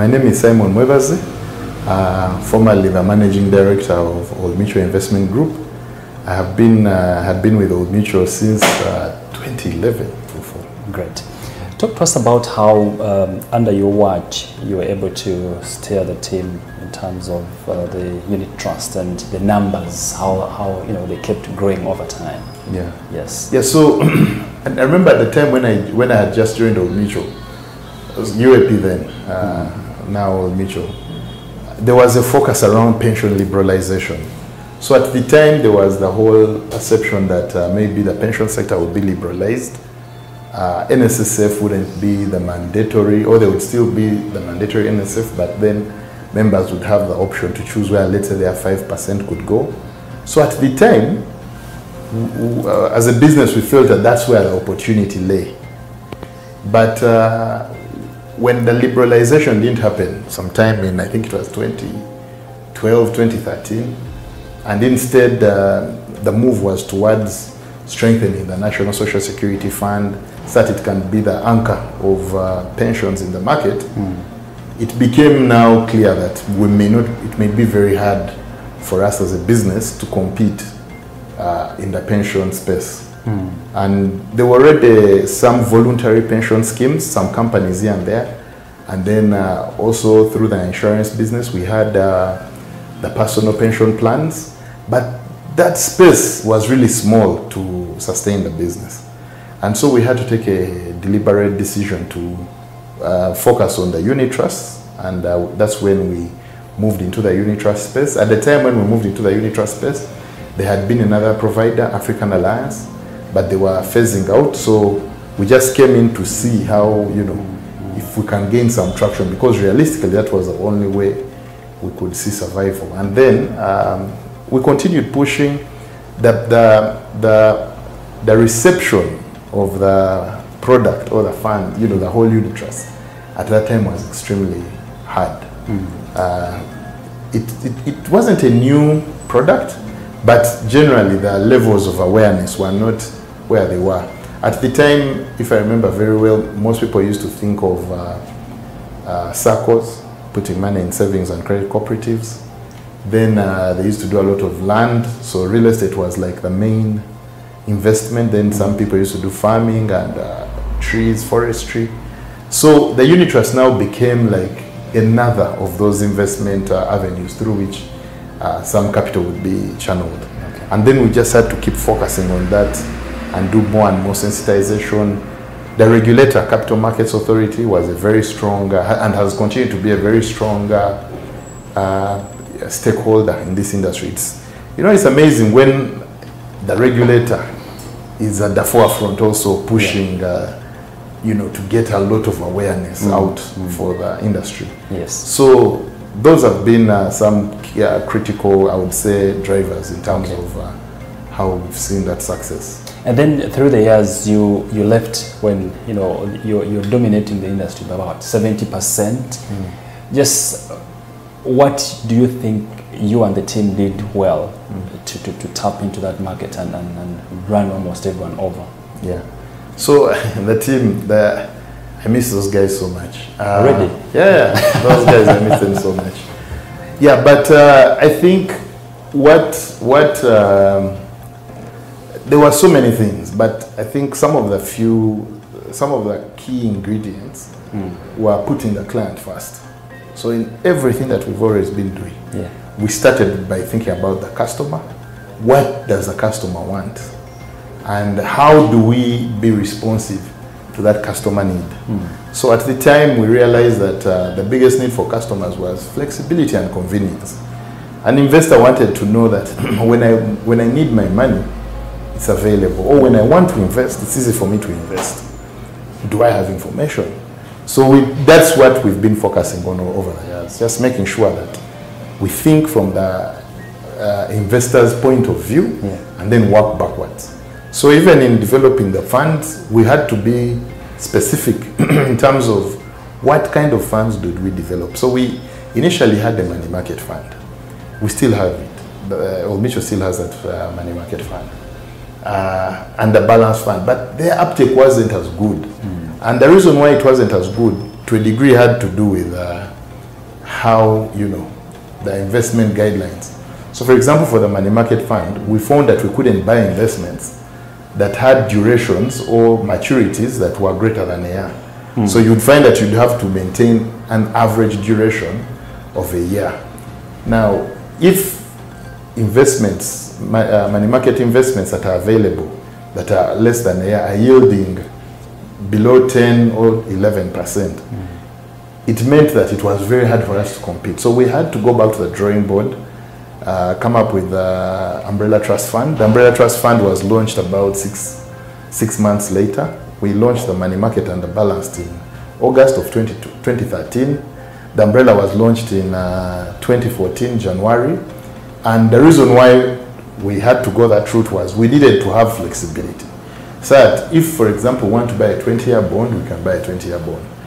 My name is Simon Mwesazi, formerly the Managing Director of Old Mutual Investment Group. I have been had been with Old Mutual since 2011. Great. Talk to us about how, under your watch, you were able to steer the team in terms of the unit trust and the numbers. How you know they kept growing over time. Yeah. Yes. Yeah. So, and I remember at the time when I had just joined Old Mutual, it was UAP then, now Old Mutual. There was a focus around pension liberalization. So at the time there was the whole perception that maybe the pension sector would be liberalized. NSSF wouldn't be the mandatory, or there would still be the mandatory NSSF, but then members would have the option to choose where, let's say, their 5% could go. So at the time, as a business, we felt that that's where the opportunity lay. But when the liberalization didn't happen, sometime in, I think it was 2012, 2013, and instead the move was towards strengthening the National Social Security Fund so that it can be the anchor of pensions in the market, it became now clear that we may not, it may be very hard for us as a business to compete in the pension space. And there were already some voluntary pension schemes, some companies here and there, and then also through the insurance business we had the personal pension plans, but that space was really small to sustain the business. And so we had to take a deliberate decision to focus on the unit trusts, and that's when we moved into the unit trust space. At the time when we moved into the unit trust space, there had been another provider, African Alliance, but they were phasing out, so we just came in to see how, you know, if we can gain some traction, because realistically that was the only way we could see survival. And then we continued pushing that the reception of the product or the fund, you know, the whole unit trust, at that time was extremely hard. It wasn't a new product, but generally the levels of awareness were not where they were. At the time, if I remember very well, most people used to think of SACCOs, putting money in savings and credit cooperatives. Then they used to do a lot of land, so real estate was like the main investment. Then some people used to do farming and trees, forestry. So the unit trust now became like another of those investment avenues through which some capital would be channeled. Okay. And then we just had to keep focusing on that and do more and more sensitization. The regulator, Capital Markets Authority, was a very strong and has continued to be a very strong stakeholder in this industry. It's, you know, it's amazing when the regulator is at the forefront also pushing, you know, to get a lot of awareness out for the industry. Yes. So those have been some critical, I would say, drivers in terms of how we've seen that success. And then through the years, you left when, you know, you're dominating the industry by about 70%. Just what do you think you and the team did well to tap into that market and run almost everyone over? Yeah. So the team, I miss those guys so much. Already? Yeah, those guys, I miss them so much. Yeah, but I think there were so many things, but I think some of the key ingredients were putting the client first. So in everything that we've always been doing, we started by thinking about the customer. What does the customer want? And how do we be responsive to that customer need? So at the time, we realized that the biggest need for customers was flexibility and convenience. An investor wanted to know that when I need my money, it's available. Or when I want to invest, it's easy for me to invest. Do I have information? So that's what we've been focusing on over the years, just making sure that we think from the investor's point of view and then work backwards. So even in developing the funds, we had to be specific in terms of what kind of funds did we develop. So we initially had a money market fund. We still have it. Old Mutual still has that money market fund and the balance fund. But their uptake wasn't as good. And the reason why it wasn't as good, to a degree, had to do with how, you know, the investment guidelines. So for example, for the money market fund, we found that we couldn't buy investments that had durations or maturities that were greater than a year. Mm. So you'd find that you'd have to maintain an average duration of a year. Now, if investments, money market investments that are available that are less than a year are yielding below 10 or 11%, mm. it meant that it was very hard for us to compete. So we had to go back to the drawing board, come up with the Umbrella Trust Fund. The Umbrella Trust Fund was launched about six months later. We launched the money market and the balanced in August of 2013. The umbrella was launched in 2014, January. And the reason why we had to go that route was we needed to have flexibility. So that if, for example, we want to buy a 20-year bond, we can buy a 20-year bond.